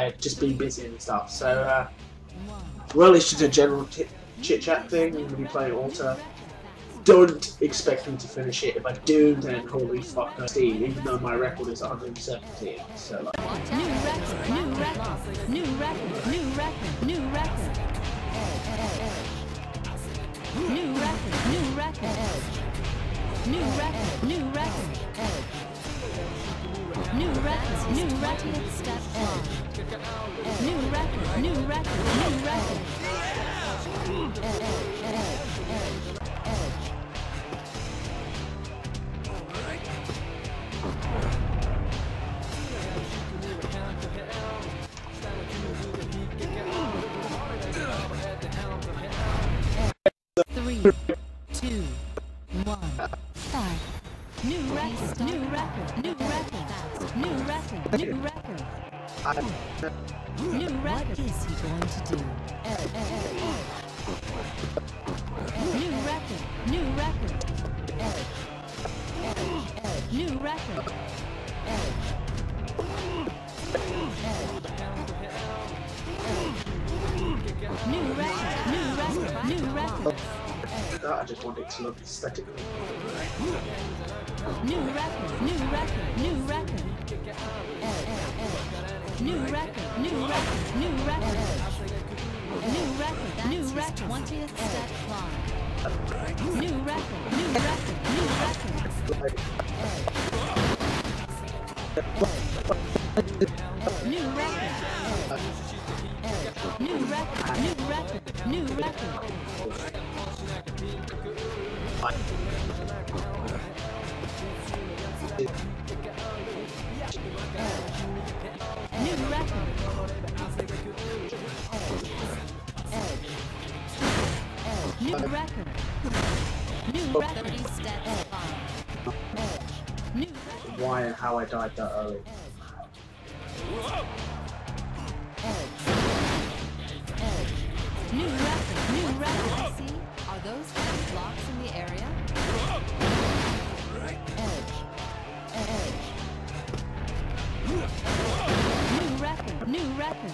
I've just been busy and stuff. So, well, it's just a general chit-chat thing. I'm going to be playing Altar. Don't expect me to finish it. If I do, then holy fuck, I see, even though my record is 117. So, like, new record. New record. What is he going to do? New record. New record. I just want it to look aesthetically. New record. 20th step clock. New record. New record. Why and how I died that early. New record. See, are those blocks in the area? New record.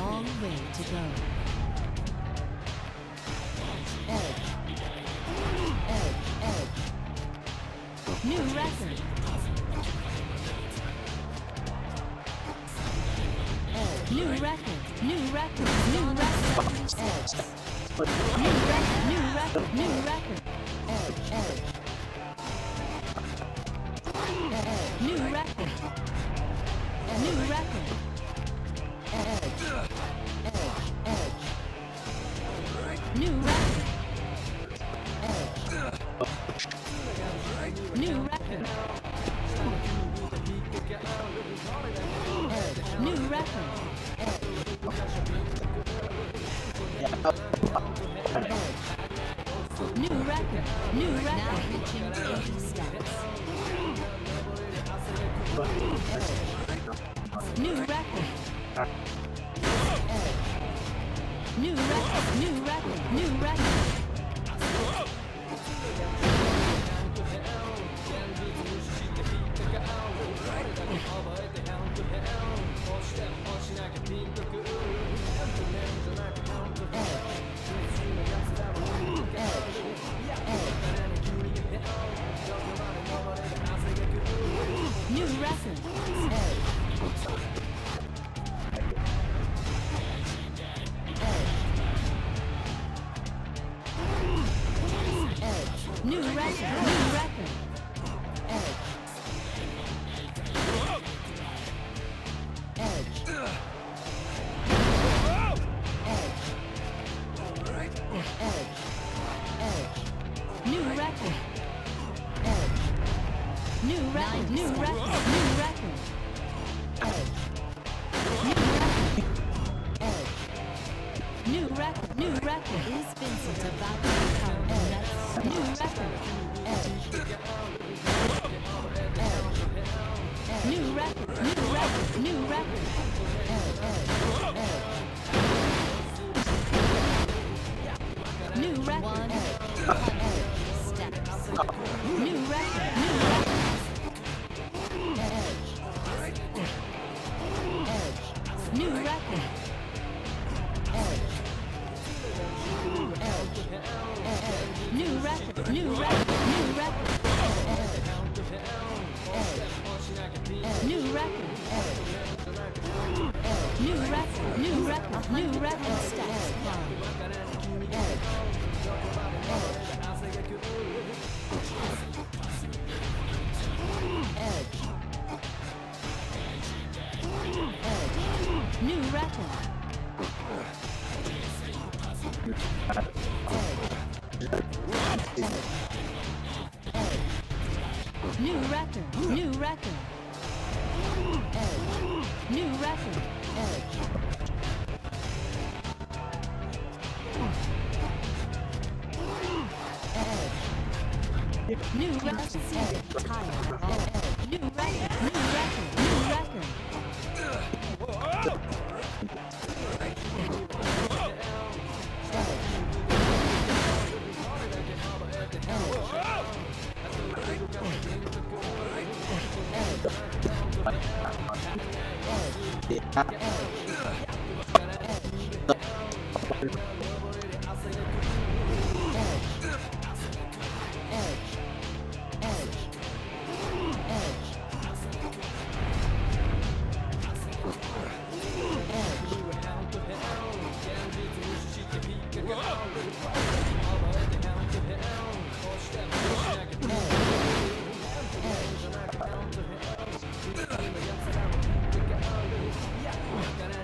Long way to go. New record. New record. New record. New record. New record. New record. New record. New record. New record. New record. New record. New record. New record. New record. New record. New record, new record, new record. New record. New record, new record. Edge. Edge. Edge. Edge. New record. Edge. New record, new record, new record. Edge. New record, new record. Is Vincent about to become another? New record. New record. New record. New record. New record. Steps. New record. New record. New record. New record, new record, new record. New record. New record, new record, new record. Steps. New record. New record, new record. New record. New record. New record. New record. Edge. Edge.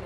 Edge.